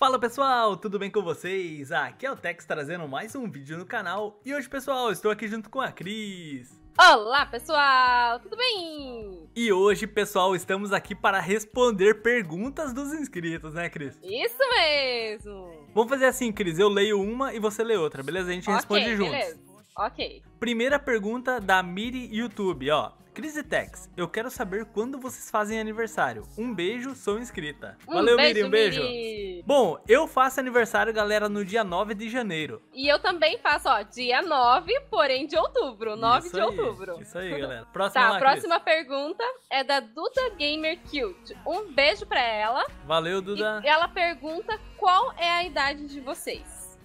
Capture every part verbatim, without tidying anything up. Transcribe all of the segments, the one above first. Fala pessoal, tudo bem com vocês? Aqui é o Tex trazendo mais um vídeo no canal. E hoje pessoal, estou aqui junto com a Cris. Olá pessoal, tudo bem? E hoje pessoal, estamos aqui para responder perguntas dos inscritos, né Cris? Isso mesmo! Vamos fazer assim Cris, eu leio uma e você lê outra, beleza? A gente okay, responde juntos. Beleza. Ok. Primeira pergunta da Miri YouTube, ó. Cris e Tex, eu quero saber quando vocês fazem aniversário. Um beijo, sou inscrita. Um Valeu, beijo, Miri, um beijo. Miri. Bom, eu faço aniversário, galera, no dia nove de janeiro. E eu também faço, ó, dia nove, porém de outubro, nove isso de aí, outubro. Isso aí, galera. Próxima tá, lá, próxima Cris. pergunta é da Duda Gamer Cute. Um beijo pra ela. Valeu, Duda. E ela pergunta qual é a idade de vocês.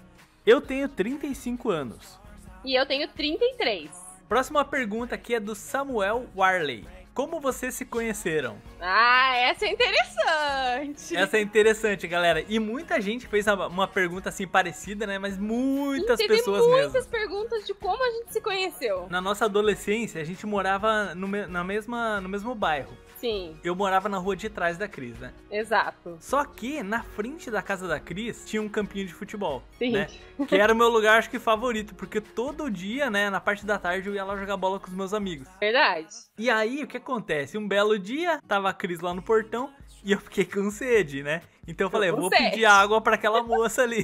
Eu tenho trinta e cinco anos. E eu tenho trinta e três. Próxima pergunta aqui é do Samuel Warley. Como vocês se conheceram? Ah, essa é interessante. Essa é interessante, galera. E muita gente fez uma pergunta assim parecida, né? Mas muitas Sim, pessoas mesmo. Teve muitas perguntas de como a gente se conheceu. Na nossa adolescência, a gente morava no, me na mesma, no mesmo bairro. Sim. Eu morava na rua de trás da Cris, né? Exato. Só que na frente da casa da Cris tinha um campinho de futebol, Sim. né? Que era o meu lugar, acho que, favorito. Porque todo dia, né? Na parte da tarde, eu ia lá jogar bola com os meus amigos. Verdade. E aí, o que acontece? Um belo dia, tava a Cris lá no portão e eu fiquei com sede, né? Então eu falei, eu vou sede. pedir água pra aquela moça ali.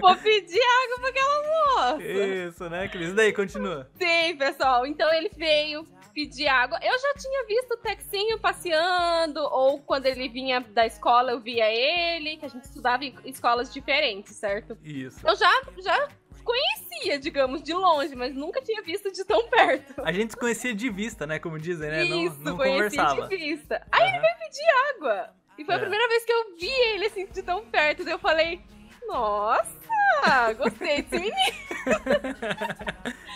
Vou pedir água pra aquela moça. Isso, né, Cris? Daí, continua. Sim, pessoal. Então ele veio pedir água. Eu já tinha visto o Texinho passeando, ou quando ele vinha da escola, eu via ele, que a gente estudava em escolas diferentes, certo? Isso. Eu já... já... conhecia, digamos, de longe, mas nunca tinha visto de tão perto. A gente se conhecia de vista, né? Como dizem, né? Isso, não, não conhecia conversava. de vista. Aí uhum. ele veio pedir água. E foi é. a primeira vez que eu vi ele, assim, de tão perto. Daí eu falei, nossa, gostei desse menino.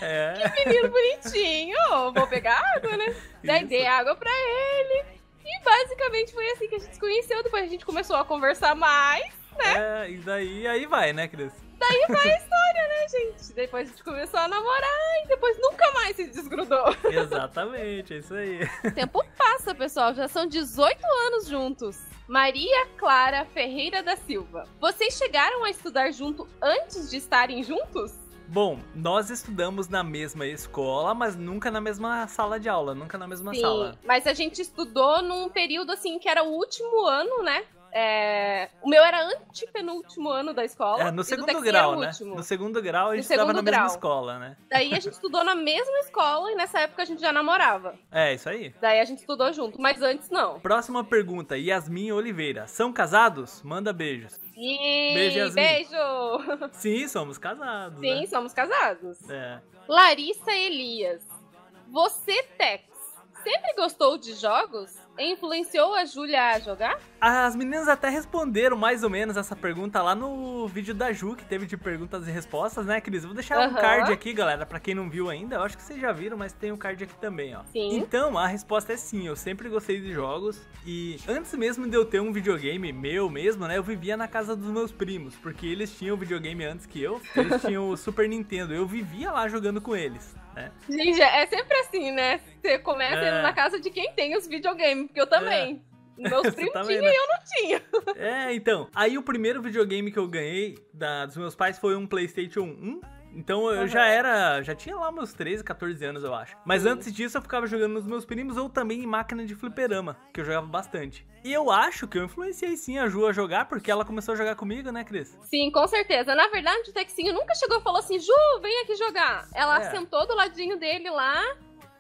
É. Que menino bonitinho. Vou pegar água, né? Daí dei água pra ele. E basicamente foi assim que a gente se conheceu. Depois a gente começou a conversar mais, né? É, e daí aí vai, né, Cris? Daí vai a história, né, gente? Depois a gente começou a namorar e depois nunca mais se desgrudou. Exatamente, é isso aí. O tempo passa, pessoal. Já são dezoito anos juntos. Maria Clara Ferreira da Silva. Vocês chegaram a estudar junto antes de estarem juntos? Bom, nós estudamos na mesma escola, mas nunca na mesma sala de aula, nunca na mesma Sim, sala. Mas a gente estudou num período, assim, que era o último ano, né? É... O meu era antepenúltimo ano da escola. É, no segundo grau, né? Último. No segundo grau a gente estudava na grau. mesma escola, né? Daí a gente estudou na mesma escola e nessa época a gente já namorava. É, isso aí. Daí a gente estudou junto, mas antes não. Próxima pergunta, Yasmin Oliveira. São casados? Manda beijos. Sim, beijo, Yasmin. Beijo! Sim, somos casados. Sim, né? somos casados. É. Larissa Elias. Você, Tex, sempre gostou de jogos? Influenciou a Júlia a jogar? As meninas até responderam mais ou menos essa pergunta lá no vídeo da Ju, que teve de perguntas e respostas, né, Cris? Vou deixar uhum. um card aqui, galera, pra quem não viu ainda. Eu acho que vocês já viram, mas tem um card aqui também, ó. Sim. Então, a resposta é sim, eu sempre gostei de jogos. E antes mesmo de eu ter um videogame meu mesmo, né, eu vivia na casa dos meus primos, porque eles tinham videogame antes que eu. Eles tinham o Super Nintendo, eu vivia lá jogando com eles, né? Gente, é sempre assim, né? Você começa é. indo na casa de quem tem os videogames. Porque eu também. É. Meus primos tá tinham e eu não tinha. É, então. Aí o primeiro videogame que eu ganhei da, dos meus pais foi um PlayStation um. Então eu uhum. já era... Já tinha lá meus treze, quatorze anos, eu acho. Mas Sim. antes disso eu ficava jogando nos meus primos ou também em máquina de fliperama, que eu jogava bastante. E eu acho que eu influenciei sim a Ju a jogar, porque ela começou a jogar comigo, né, Cris? Sim, com certeza. Na verdade, o Texinho nunca chegou e falou assim, Ju, vem aqui jogar. Ela é. sentou do ladinho dele lá...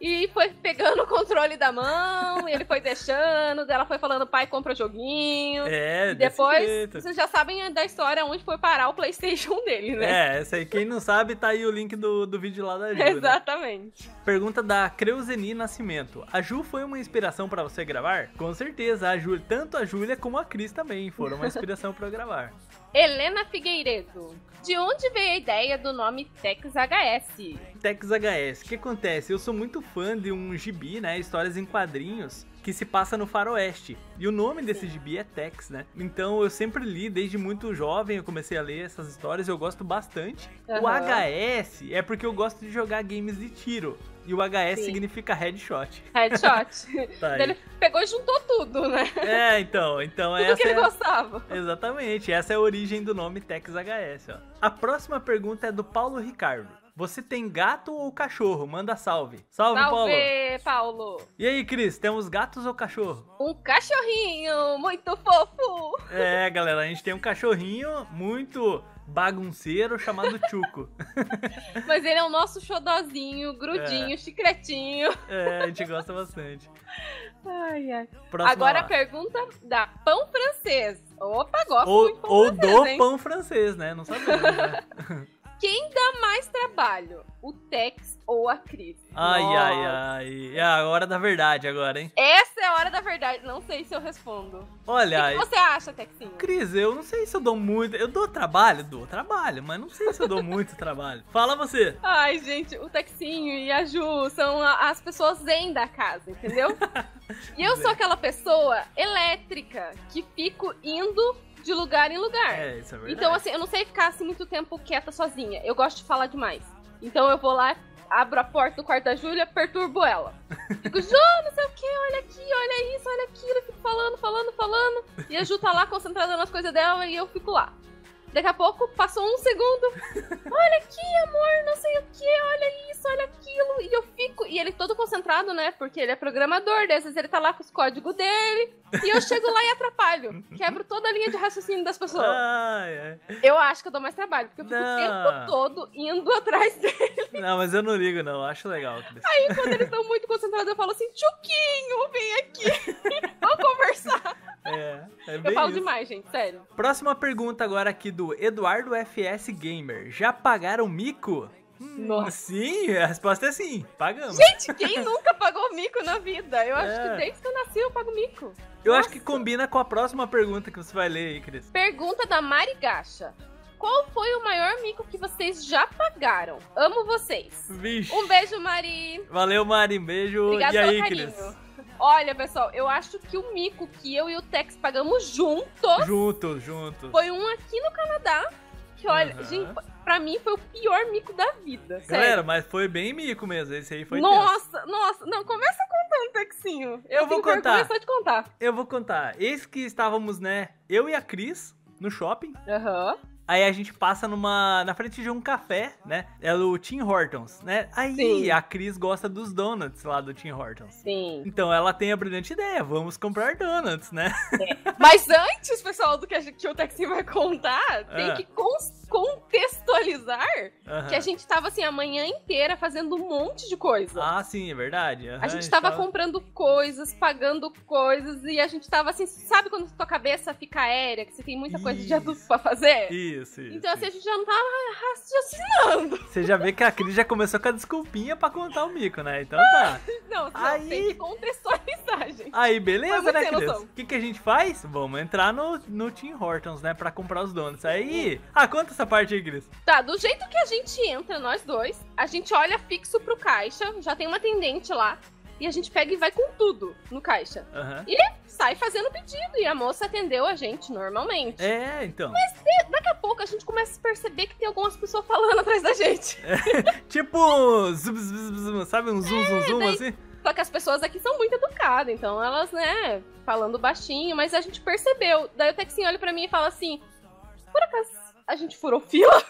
E foi pegando o controle da mão, e ele foi deixando, ela foi falando, pai, compra o joguinho. É, e depois, jeito. vocês já sabem da história onde foi parar o PlayStation dele, né? É, essa aí, quem não sabe, tá aí o link do, do vídeo lá da Ju. Exatamente. Né? Pergunta da Creuzeni Nascimento. A Ju foi uma inspiração pra você gravar? Com certeza, a Ju, tanto a Júlia como a Cris também foram uma inspiração pra eu gravar. Helena Figueiredo. De onde veio a ideia do nome Tex H S? Tex H S. O que acontece? Eu sou muito fã de um gibi, né? Histórias em quadrinhos que se passa no faroeste. E o nome desse Sim. gibi é Tex, né? Então eu sempre li, desde muito jovem eu comecei a ler essas histórias, eu gosto bastante. Uhum. O H S é porque eu gosto de jogar games de tiro. E o H S Sim. significa headshot. Headshot. Tá, ele pegou e juntou tudo, né? É, então. então tudo essa que ele é... gostava. Exatamente. Essa é a origem do nome Tex H S. Ó. A próxima pergunta é do Paulo Ricardo. Você tem gato ou cachorro? Manda salve. Salve, Paulo. Salve, Paulo. E aí, Cris, temos gatos ou cachorro? Um cachorrinho muito fofo. É, galera, a gente tem um cachorrinho muito bagunceiro chamado Chuco. Mas ele é o nosso xodozinho, grudinho, é. chicletinho. É, a gente gosta bastante. Ai, ai. Próxima Agora lá. a pergunta da pão francês. Opa, gosto ou, muito de pão ou francês, Ou do hein? pão francês, né? Não sabemos, né? Quem dá mais trabalho, o Tex ou a Cris? Ai, Nossa. ai, ai. É a hora da verdade agora, hein? Essa é a hora da verdade. Não sei se eu respondo. Olha, o que, que você acha, Texinho? Cris, eu não sei se eu dou muito... Eu dou trabalho? Dou trabalho, mas não sei se eu dou muito trabalho. Fala você. Ai, gente, o Texinho e a Ju são as pessoas zen da casa, entendeu? E eu sou aquela pessoa elétrica que fico indo... de lugar em lugar. É, isso é verdade. Então, assim, eu não sei ficar assim muito tempo quieta sozinha. Eu gosto de falar demais. Então eu vou lá, abro a porta do quarto da Júlia, perturbo ela. Fico, Ju, não sei o que, olha aqui, olha isso, olha aquilo. Eu fico falando, falando, falando. E a Ju tá lá concentrada nas coisas dela e eu fico lá. Daqui a pouco, passou um segundo. Olha aqui, amor, não sei o que, olha isso, olha aquilo. E eu fico... E ele todo concentrado, né? Porque ele é programador, daí às vezes ele tá lá com os códigos dele. E eu chego lá e atrapalho. Quebro toda a linha de raciocínio das pessoas. Ai, ai. Eu acho que eu dou mais trabalho, porque eu fico não. o tempo todo indo atrás dele. Não, mas eu não ligo, não. Eu acho legal. Cris. Aí, quando eles estão muito concentrados, eu falo assim, Chuquinho, vem aqui. Vamos conversar. É, é bem Eu falo isso. demais, gente, sério. Próxima pergunta agora aqui do... do Eduardo F S Gamer. Já pagaram mico? Nossa. Sim, a resposta é sim, pagamos. Gente, quem nunca pagou mico na vida? Eu acho é. que desde que eu nasci eu pago mico. Eu Nossa. acho que combina com a próxima pergunta que você vai ler aí, Cris. Pergunta da Mari Gacha. Qual foi o maior mico que vocês já pagaram? Amo vocês. Vixe. Um beijo, Mari. Valeu, Mari. Um beijo. Obrigada e aí, Cris? Olha, pessoal, eu acho que o mico que eu e o Tex pagamos juntos... Juntos, juntos. Foi um aqui no Canadá, que olha, uhum. gente, pra mim foi o pior mico da vida, sério. Galera, mas foi bem mico mesmo, esse aí foi Nossa, tenso. nossa, não, começa contando, Texinho. Eu, eu vou contar. Só de contar. Eu vou contar. Esse que estávamos, né, eu e a Cris, no shopping. Aham. Uhum. Aí a gente passa numa na frente de um café, né? É o Tim Hortons, né? Aí Sim. a Cris gosta dos donuts lá do Tim Hortons. Sim. Então ela tem a brilhante ideia, vamos comprar donuts, né? É. Mas antes, pessoal, do que, a, que o Texi vai contar, ah. tem que contextualizar uh-huh. que a gente tava assim a manhã inteira fazendo um monte de coisa. Ah, sim, é verdade. Uh-huh, a gente tava, tava comprando coisas, pagando coisas e a gente tava assim, sabe quando a tua cabeça fica aérea, que você tem muita coisa Isso. de adulto pra fazer? Isso. Isso, isso, então, assim, a gente já não tava raciocinando. Você já vê que a Cris já começou com a desculpinha pra contar o mico, né? Então tá. Não, aí... tem que contextualizar, gente. Aí, beleza, né, Cris? O que, que a gente faz? Vamos entrar no, no Tim Hortons, né? Pra comprar os donuts. Aí, hum. ah, conta essa parte aí, Cris. Tá, do jeito que a gente entra, nós dois, a gente olha fixo pro caixa, já tem uma atendente lá. E a gente pega e vai com tudo no caixa. Uhum. E sai fazendo pedido. E a moça atendeu a gente normalmente. É, então. Mas daqui a pouco a gente começa a perceber que tem algumas pessoas falando atrás da gente. É, tipo, sabe, um zoom, é, zoom, zoom, daí... assim? Só que as pessoas aqui são muito educadas. Então elas, né, falando baixinho. Mas a gente percebeu. Daí o Texinho olha pra mim e fala assim, por acaso a gente furou fila?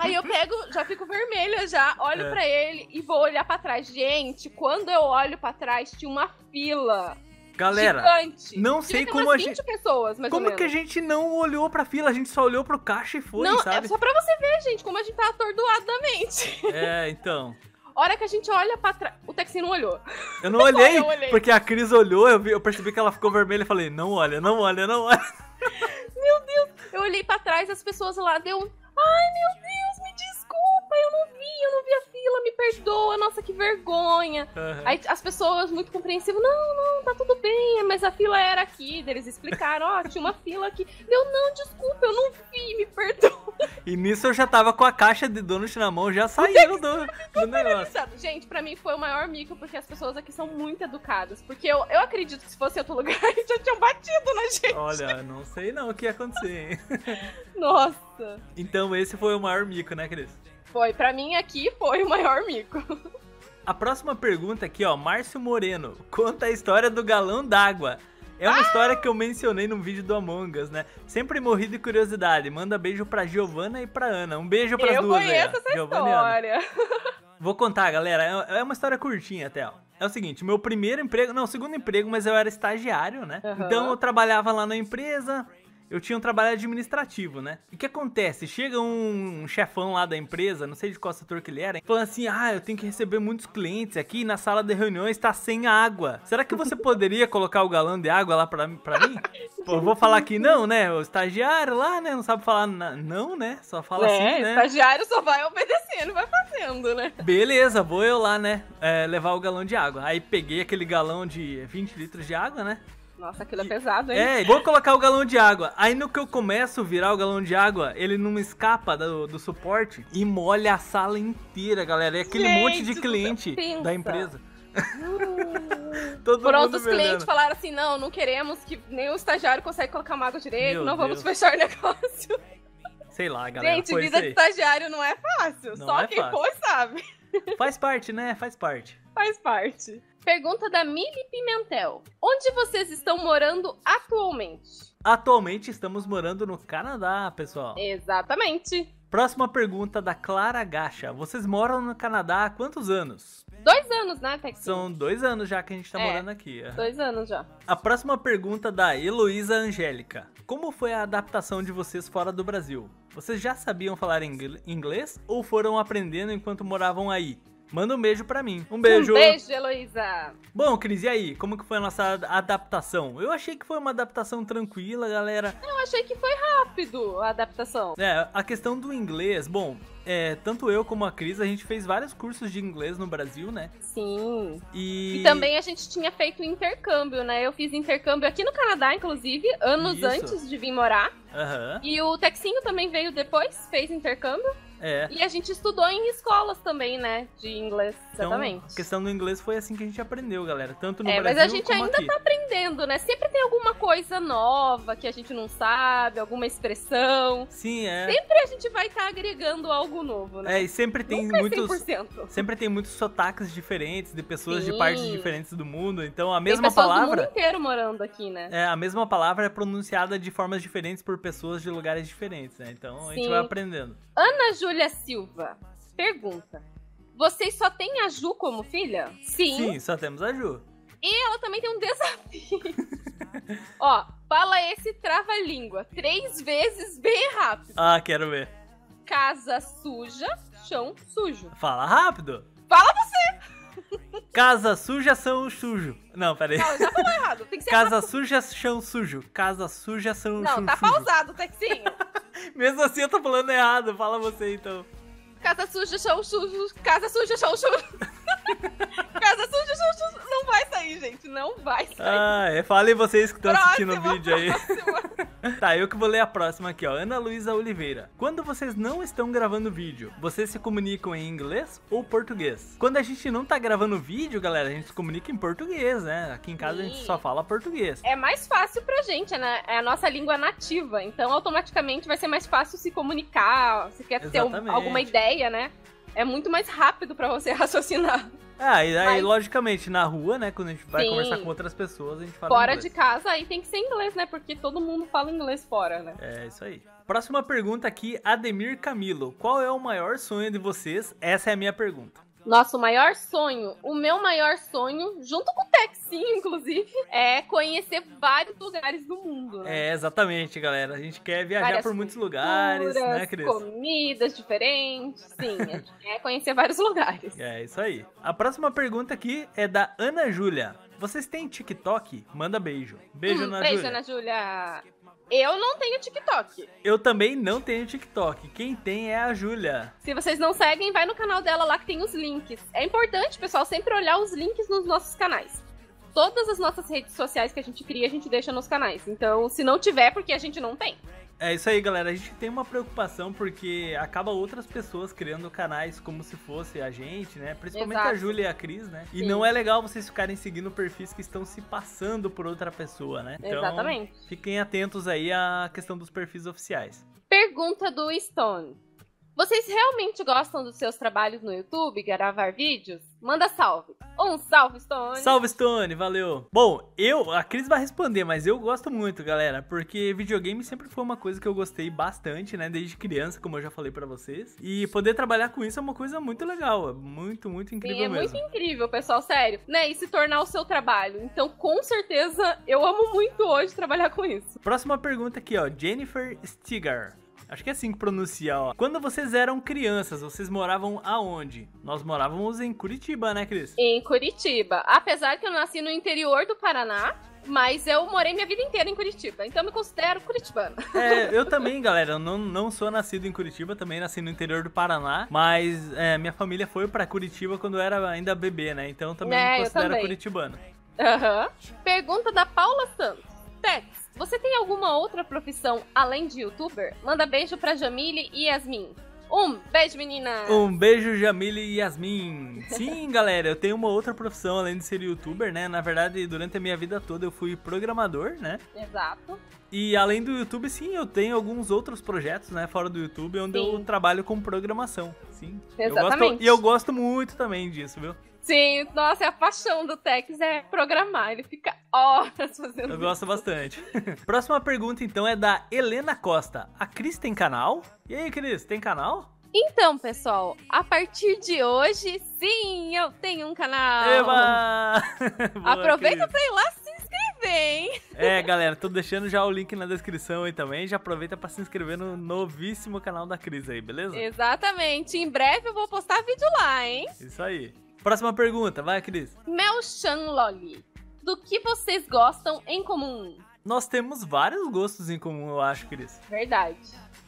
Aí eu pego, já fico vermelha já, olho é. pra ele e vou olhar pra trás. Gente, quando eu olho pra trás, tinha uma fila Galera, gigante. não tinha sei como a gente... pessoas, mais como ou menos. que a gente não olhou pra fila? A gente só olhou pro caixa e foi, não, sabe? É só pra você ver, gente, como a gente tá atordoado da mente. É, então... hora que a gente olha pra trás... O Texinho não olhou. Eu não olhei, eu olhei, porque a Cris olhou, eu, vi, eu percebi que ela ficou vermelha e falei, não olha, não olha, não olha. Meu Deus, eu olhei pra trás, as pessoas lá, deu... Ai, meu Deus, me desculpa, eu não vi, eu não vi a fila, me perdoa, nossa, que vergonha. Uhum. Aí as pessoas muito compreensivas, não, não, tá tudo bem, mas a fila era aqui. Eles explicaram, ó, oh, tinha uma fila aqui. Deu, não, desculpa, eu não vi, me perdoa. E nisso eu já tava com a caixa de donut na mão, já saíram do, do negócio. Gente, pra mim foi o maior mico, porque as pessoas aqui são muito educadas. Porque eu, eu acredito que se fosse outro lugar, eles já tinham batido na gente. Olha, não sei não o que ia acontecer, hein? Nossa. Então esse foi o maior mico, né, Cris? Foi, pra mim aqui foi o maior mico. A próxima pergunta aqui, ó, Márcio Moreno, conta a história do galão d'água. É uma ah! história que eu mencionei num vídeo do Among Us, né? Sempre morri de curiosidade. Manda beijo pra Giovana e pra Ana. Um beijo pras eu duas, Eu conheço aí, essa Giovana história. Vou contar, galera. É uma história curtinha até, ó. É o seguinte, meu primeiro emprego... Não, segundo emprego, mas eu era estagiário, né? Uhum. Então eu trabalhava lá na empresa... Eu tinha um trabalho administrativo, né? E o que acontece? Chega um chefão lá da empresa, não sei de qual setor que ele era, falando assim, ah, eu tenho que receber muitos clientes aqui, na sala de reuniões tá sem água. Será que você poderia colocar o galão de água lá pra, pra mim? Pô, eu vou falar que não, né? O estagiário lá, né? Não sabe falar na... não, né? Só fala é, assim, né? O estagiário só vai obedecendo, vai fazendo, né? Beleza, vou eu lá, né? É, levar o galão de água. Aí peguei aquele galão de vinte litros de água, né? Nossa, aquilo é pesado, hein? É, vou colocar o galão de água. Aí no que eu começo a virar o galão de água, ele não escapa do, do suporte e molha a sala inteira, galera. É aquele gente, monte de cliente da empresa. Todo Por mundo outros vendendo. Clientes falaram assim, não, não queremos que nem o estagiário consegue colocar uma água direito, Meu não Deus. Vamos fechar o negócio. Sei lá, galera. Gente, vida de estagiário não é fácil, não só é quem fácil. Foi sabe. Faz parte, né? Faz parte. Faz parte. Pergunta da Mili Pimentel. Onde vocês estão morando atualmente? Atualmente estamos morando no Canadá, pessoal. Exatamente. Próxima pergunta da Clara Gacha. Vocês moram no Canadá há quantos anos? Dois anos, né, Texinho? São dois anos já que a gente tá é, morando aqui. Dois anos já. A próxima pergunta da Heloísa Angélica. Como foi a adaptação de vocês fora do Brasil? Vocês já sabiam falar inglês ou foram aprendendo enquanto moravam aí? Manda um beijo pra mim. Um beijo. Um beijo, Heloísa. Bom, Cris, e aí? Como que foi a nossa adaptação? Eu achei que foi uma adaptação tranquila, galera. Eu achei que foi rápido a adaptação. É, a questão do inglês, bom, é, tanto eu como a Cris, a gente fez vários cursos de inglês no Brasil, né? Sim. E, e também a gente tinha feito intercâmbio, né? Eu fiz intercâmbio aqui no Canadá, inclusive, anos Isso. antes de vir morar. Uhum. E o Texinho também veio depois, fez intercâmbio. É. E a gente estudou em escolas também, né, de inglês, exatamente. Então, a questão do inglês foi assim que a gente aprendeu, galera, tanto no é, Brasil como aqui. Mas a gente ainda aqui. Tá aprendendo, né, sempre tem alguma coisa nova que a gente não sabe, alguma expressão. Sim, é. Sempre a gente vai estar tá agregando algo novo, né. É, e sempre tem Nunca muitos... cem por cento. Sempre tem muitos sotaques diferentes de pessoas Sim. de partes diferentes do mundo, então a mesma palavra... Tem pessoas do mundo inteiro morando aqui, né. É, a mesma palavra é pronunciada de formas diferentes por pessoas de lugares diferentes, né, então Sim. a gente vai aprendendo. Ana Júlia Júlia Silva pergunta: vocês só têm a Ju como filha? Sim. Sim, só temos a Ju. E ela também tem um desafio. Ó, fala esse trava-língua três vezes bem rápido. Ah, quero ver. Casa suja, chão sujo. Fala rápido. Fala você. Casa suja, chão sujo. Não, peraí. Não, já falou errado. Tem que ser Casa rápido. Suja, chão sujo. Casa suja, chão Não, sujo. Não, tá pausado, Texinho. Mesmo assim eu tô falando errado, fala você então. Casa suja, chão sujo, casa suja, chão sujo. Casa suja, chão sujo. Não vai sair, gente, não vai sair. Ah, é, falem vocês que estão assistindo o vídeo aí. Tá, eu que vou ler a próxima aqui, ó. Ana Luísa Oliveira. Quando vocês não estão gravando vídeo, vocês se comunicam em inglês ou português? Quando a gente não tá gravando vídeo, galera, a gente se comunica em português, né? Aqui em casa Sim. a gente só fala português. É mais fácil pra gente, né? É a nossa língua nativa, então automaticamente vai ser mais fácil se comunicar, se quer Exatamente. Ter um, alguma ideia, né? É muito mais rápido pra você raciocinar. Ah, e aí, Mas... logicamente, na rua, né, quando a gente vai Sim. conversar com outras pessoas, a gente fala Fora inglês. De casa, aí tem que ser inglês, né, porque todo mundo fala inglês fora, né. É, isso aí. Próxima pergunta aqui, Ademir Camilo. Qual é o maior sonho de vocês? Essa é a minha pergunta. Nosso maior sonho, o meu maior sonho, junto com o Texinho, inclusive, é conhecer vários lugares do mundo, né? É, exatamente, galera. A gente quer viajar várias por muitos culturas, lugares, né, Cris? Comidas diferentes, sim. A gente quer conhecer vários lugares. É, isso aí. A próxima pergunta aqui é da Ana Júlia. Vocês têm TikTok? Manda beijo. Beijo, hum, Ana Júlia. Beijo, Ana Júlia. Eu não tenho TikTok. Eu também não tenho TikTok. Quem tem é a Júlia. Se vocês não seguem, vai no canal dela lá que tem os links. É importante, pessoal, sempre olhar os links nos nossos canais. Todas as nossas redes sociais que a gente cria, a gente deixa nos canais. Então, se não tiver, porque a gente não tem. É isso aí, galera. A gente tem uma preocupação porque acaba outras pessoas criando canais como se fosse a gente, né? Principalmente Exato. A Júlia e a Cris, né? Sim. E não é legal vocês ficarem seguindo perfis que estão se passando por outra pessoa, né? Então, Exatamente. Fiquem atentos aí à questão dos perfis oficiais. Pergunta do Stone. Vocês realmente gostam dos seus trabalhos no YouTube, gravar vídeos? Manda salve. Um salve, Stone. Salve, Stone. Valeu. Bom, eu... A Cris vai responder, mas eu gosto muito, galera. Porque videogame sempre foi uma coisa que eu gostei bastante, né? Desde criança, como eu já falei pra vocês. E poder trabalhar com isso é uma coisa muito legal. É muito, muito incrível Sim, é mesmo. É muito incrível, pessoal. Sério. Né? E se tornar o seu trabalho. Então, com certeza, eu amo muito hoje trabalhar com isso. Próxima pergunta aqui, ó. Jennifer Stigar. Acho que é assim que pronuncia, ó. Quando vocês eram crianças, vocês moravam aonde? Nós morávamos em Curitiba, né, Cris? Em Curitiba. Apesar que eu nasci no interior do Paraná, mas eu morei minha vida inteira em Curitiba, então eu me considero curitibana. É, eu também, galera, eu não, não sou nascido em Curitiba, também nasci no interior do Paraná, mas é, minha família foi pra Curitiba quando eu era ainda bebê, né? Então também é, me considero também curitibana. Aham. Uhum. Pergunta da Paula Santos. Tex, você tem alguma outra profissão além de youtuber? Manda beijo pra Jamile e Yasmin. Um beijo, menina! Um beijo, Jamile e Yasmin. Sim, galera, eu tenho uma outra profissão além de ser youtuber, né? Na verdade, durante a minha vida toda eu fui programador, né? Exato. E além do YouTube, sim, eu tenho alguns outros projetos, né? Fora do YouTube, onde sim. eu trabalho com programação, sim. Exatamente. Eu gosto, e eu gosto muito também disso, viu? Sim, nossa, a paixão do Tex é programar, ele fica horas fazendo isso. Eu gosto bastante. Próxima pergunta, então, é da Helena Costa. A Cris tem canal? E aí, Cris, tem canal? Então, pessoal, a partir de hoje, sim, eu tenho um canal. Eba! Boa, aproveita pra ir lá se inscrever, hein? É, galera, tô deixando já o link na descrição aí também. Já aproveita pra se inscrever no novíssimo canal da Cris aí, beleza? Exatamente. Em breve eu vou postar vídeo lá, hein? Isso aí. Próxima pergunta, vai, Cris. Melchan Loli, do que vocês gostam em comum? Nós temos vários gostos em comum, eu acho, Cris. Verdade.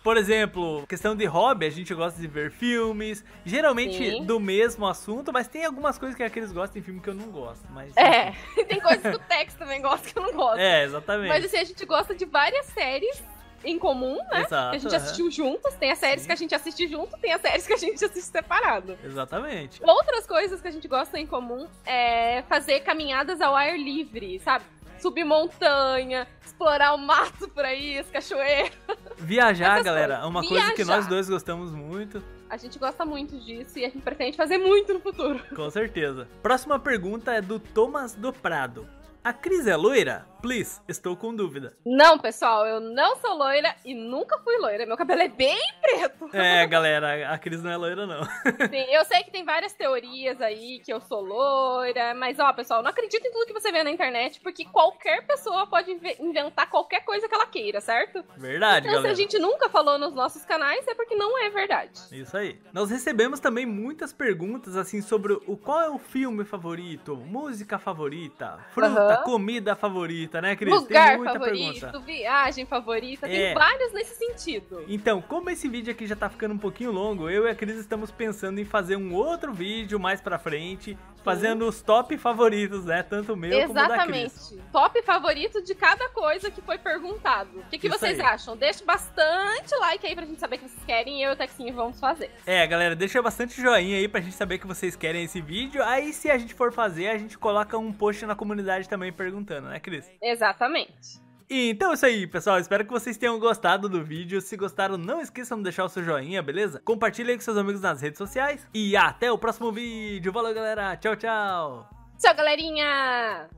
Por exemplo, questão de hobby, a gente gosta de ver filmes, geralmente Sim. do mesmo assunto, mas tem algumas coisas que a Cris gosta em filme que eu não gosto. Mas... É, tem coisas que o Tex também gosta que eu não gosto. É, exatamente. Mas assim, a gente gosta de várias séries em comum, né? Exato, que a gente assistiu é. juntos, tem as séries Sim. que a gente assiste junto, tem as séries que a gente assiste separado. Exatamente. Outras coisas que a gente gosta em comum é fazer caminhadas ao ar livre, sabe? Subir montanha, explorar o mato por aí, as cachoeiras. Viajar, galera, é uma Viajar. coisa que nós dois gostamos muito. A gente gosta muito disso e a gente pretende fazer muito no futuro. Com certeza. Próxima pergunta é do Thomas do Prado. A Cris é loira? Please, estou com dúvida. Não, pessoal, eu não sou loira e nunca fui loira. Meu cabelo é bem preto. É, galera, a Cris não é loira, não. Sim, eu sei que tem várias teorias aí que eu sou loira, mas, ó, pessoal, não acredito em tudo que você vê na internet, porque qualquer pessoa pode inventar qualquer coisa que ela queira, certo? Verdade, então, galera. Se a gente nunca falou nos nossos canais, é porque não é verdade. Isso aí. Nós recebemos também muitas perguntas, assim, sobre o qual é o filme favorito, música favorita, fruta, uhum. comida favorita, né, Cris? Lugar tem muita favorito, pergunta. Viagem favorita, é. tem vários nesse sentido. Então, como esse vídeo aqui já tá ficando um pouquinho longo, eu e a Cris estamos pensando em fazer um outro vídeo mais pra frente, fazendo Sim. os top favoritos, né? Tanto meu Exatamente. como da Cris. Exatamente. Top favorito de cada coisa que foi perguntado. O que, que vocês aí. acham? Deixa bastante like aí pra gente saber que vocês querem e eu e o Texinho vamos fazer. É, galera, deixa bastante joinha aí pra gente saber que vocês querem esse vídeo. Aí, se a gente for fazer, a gente coloca um post na comunidade também perguntando, né, Cris? Exatamente. Então é isso aí, pessoal. Espero que vocês tenham gostado do vídeo. Se gostaram, não esqueçam de deixar o seu joinha, beleza? Compartilha aí com seus amigos nas redes sociais. E até o próximo vídeo. Valeu, galera. Tchau, tchau. Tchau, galerinha.